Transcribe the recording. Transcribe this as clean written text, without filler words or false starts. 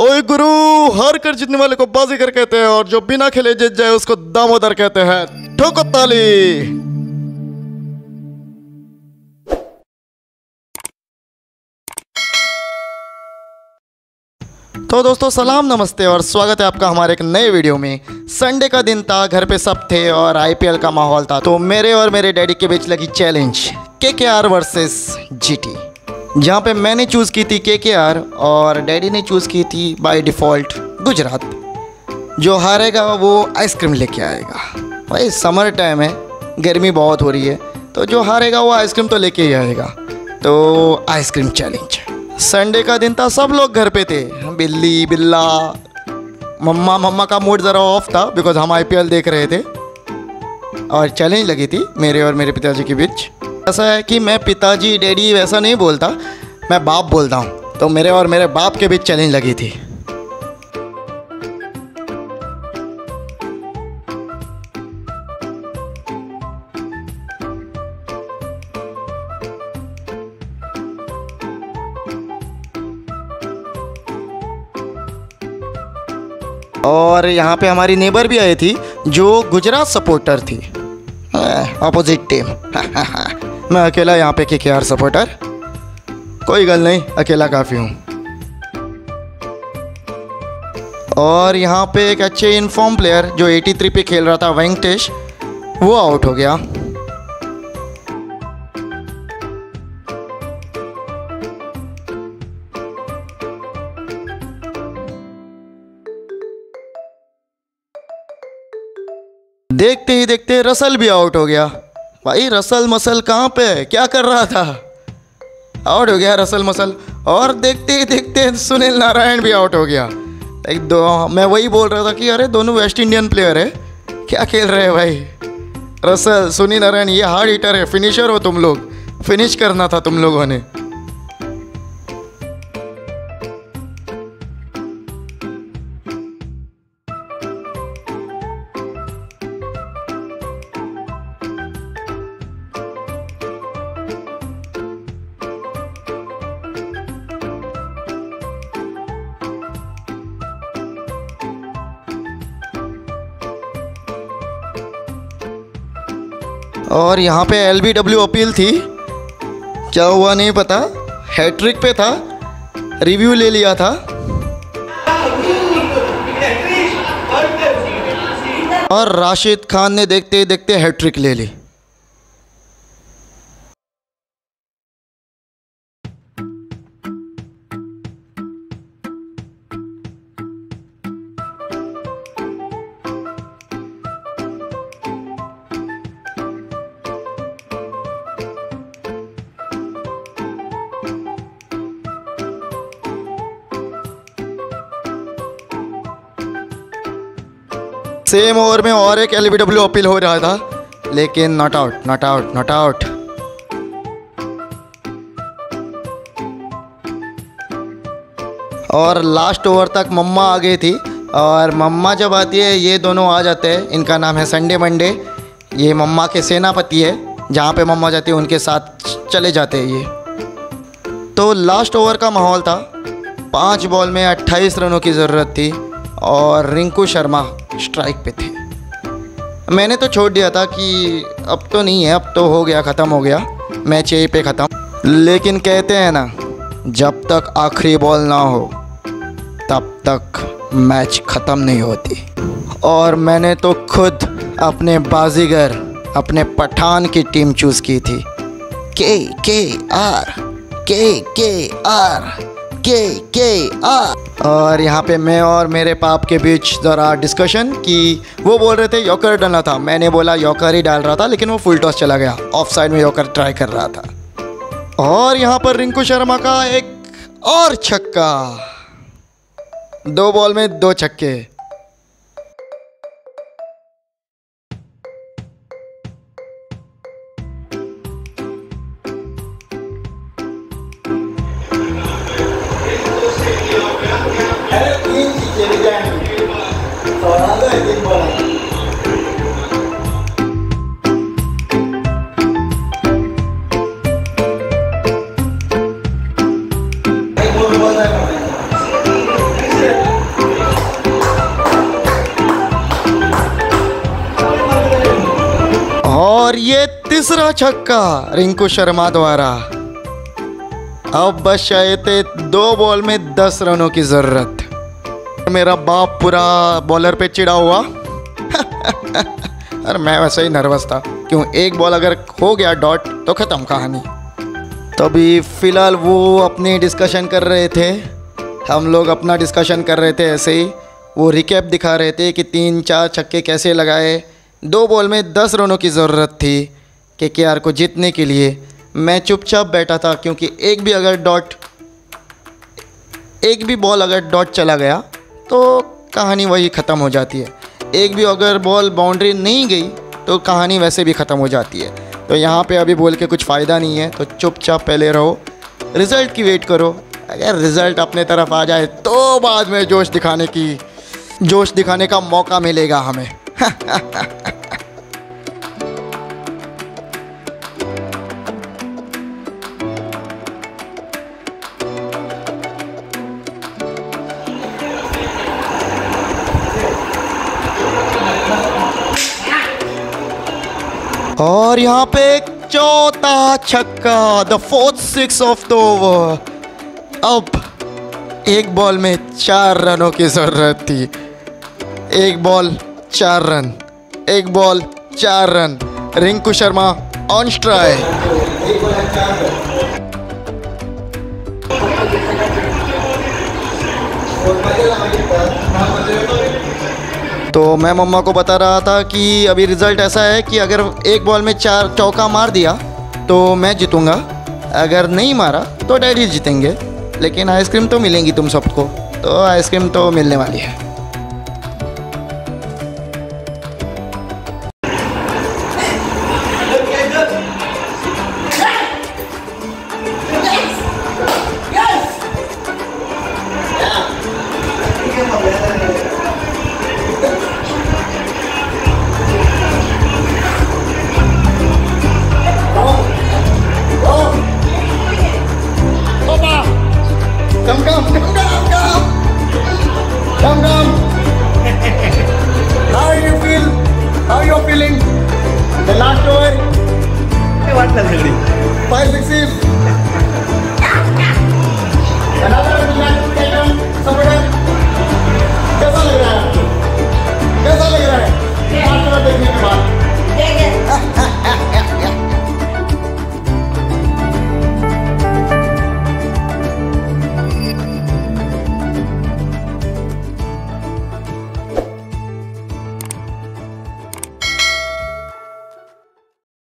ओए गुरु, हार कर जीतने वाले को बाजीगर कहते हैं और जो बिना खेले जीत जाए उसको दामोदर कहते हैं। ठोको ताली। तो दोस्तों सलाम, नमस्ते और स्वागत है आपका हमारे एक नए वीडियो में। संडे का दिन था, घर पे सब थे और आईपीएल का माहौल था, तो मेरे और मेरे डैडी के बीच लगी चैलेंज केकेआर वर्सेस जीटी, जहाँ पे मैंने चूज़ की थी केकेआर और डैडी ने चूज़ की थी बाय डिफ़ॉल्ट गुजरात। जो हारेगा वो आइसक्रीम लेके आएगा। भाई समर टाइम है, गर्मी बहुत हो रही है, तो जो हारेगा वो आइसक्रीम तो लेके ही आएगा। तो आइसक्रीम चैलेंज। संडे का दिन था, सब लोग घर पे थे। बिल्ली बिल्ला मम्मा का मूड ज़रा ऑफ था बिकॉज हम आईपीएल देख रहे थे और चैलेंज लगी थी मेरे और मेरे पिताजी के बीच। ऐसा है कि मैं पिताजी डैडी वैसा नहीं बोलता, मैं बाप बोलता हूँ, तो मेरे और मेरे बाप के बीच चैलेंज लगी थी। और यहाँ पे हमारी नेबर भी आई थी जो गुजरात सपोर्टर थी, अपोजिट टीम। मैं अकेला यहाँ पे केकेआर सपोर्टर, कोई गल नहीं, अकेला काफ़ी हूँ। और यहाँ पे एक अच्छे इनफॉर्म प्लेयर जो 83 पे खेल रहा था, वेंकटेश, वो आउट हो गया। देखते ही देखते रसल भी आउट हो गया। भाई रसल मसल कहाँ पे, क्या कर रहा था, आउट हो गया रसल मसल। और देखते ही देखते सुनील नारायण भी आउट हो गया। लाइक दो, मैं वही बोल रहा था कि अरे दोनों वेस्ट इंडियन प्लेयर है, क्या खेल रहे हैं भाई। रसल, सुनील नारायण, ये हार्ड हिटर है, फिनिशर हो तुम लोग, फिनिश करना था तुम लोगों ने। और यहाँ पे LBW अपील थी, क्या हुआ नहीं पता, हैट्रिक पे था, रिव्यू ले लिया था। और राशिद खान ने देखते ही देखते हैट्रिक ले ली। सेम ओवर में और एक LBW अपील हो रहा था, लेकिन not out, not out, not out. और लास्ट ओवर तक मम्मा आ गई थी और मम्मा जब आती है ये दोनों आ जाते हैं। इनका नाम है संडे मंडे, ये मम्मा के सेनापति है, जहाँ पे मम्मा जाती है उनके साथ चले जाते हैं ये। तो लास्ट ओवर का माहौल था, 5 बॉल में 28 रनों की ज़रूरत थी और रिंकू शर्मा स्ट्राइक पे थे। मैंने तो छोड़ दिया था कि अब तो नहीं है, अब तो हो गया, ख़त्म हो गया, मैच यहीं पे ख़त्म। लेकिन कहते हैं ना, जब तक आखिरी बॉल ना हो तब तक मैच ख़त्म नहीं होती। और मैंने तो खुद अपने बाजीगर, अपने पठान की टीम चूज़ की थी, KKR। और यहाँ पे मैं और मेरे पाप के बीच ज़रा डिस्कशन कि वो बोल रहे थे यॉकर डालना था, मैंने बोला यॉकर ही डाल रहा था, लेकिन वो फुल टॉस चला गया, ऑफ साइड में यॉकर ट्राई कर रहा था। और यहाँ पर रिंकू शर्मा का एक और छक्का, 2 बॉल में 2 छक्के। और ये तीसरा छक्का रिंकू शर्मा द्वारा। अब बस आए थे 2 बॉल में 10 रनों की जरूरत। मेरा बाप पूरा बॉलर पे चिड़ा हुआ और मैं वैसे ही नर्वस था, क्यों 1 बॉल अगर हो गया डॉट तो ख़त्म कहानी। तो अभी फ़िलहाल वो अपनी डिस्कशन कर रहे थे, हम लोग अपना डिस्कशन कर रहे थे। ऐसे ही वो रिकैप दिखा रहे थे कि 3-4 छक्के कैसे लगाए, 2 बॉल में 10 रनों की ज़रूरत थी केकेआर को जीतने के लिए। मैं चुपचाप बैठा था, क्योंकि एक भी बॉल अगर डॉट चला गया तो कहानी वही ख़त्म हो जाती है। एक भी अगर बॉल बाउंड्री नहीं गई तो कहानी वैसे भी ख़त्म हो जाती है। तो यहाँ पे अभी बोल के कुछ फ़ायदा नहीं है, तो चुपचाप पहले रहो, रिज़ल्ट की वेट करो। अगर रिज़ल्ट अपने तरफ आ जाए तो बाद में जोश दिखाने का मौका मिलेगा हमें। और यहाँ पे 4था छक्का, the 4th 6 of the over. अब 1 बॉल में 4 रनों की जरूरत थी। 1 ball 4 run, 1 ball 4 run. Rinku Sharma on strike. तो मैं मम्मा को बता रहा था कि अभी रिज़ल्ट ऐसा है कि अगर 1 बॉल में 4 चौका मार दिया तो मैं जीतूँगा, अगर नहीं मारा तो डैडी जीतेंगे, लेकिन आइसक्रीम तो मिलेंगी तुम सबको। तो आइसक्रीम तो मिलने वाली है।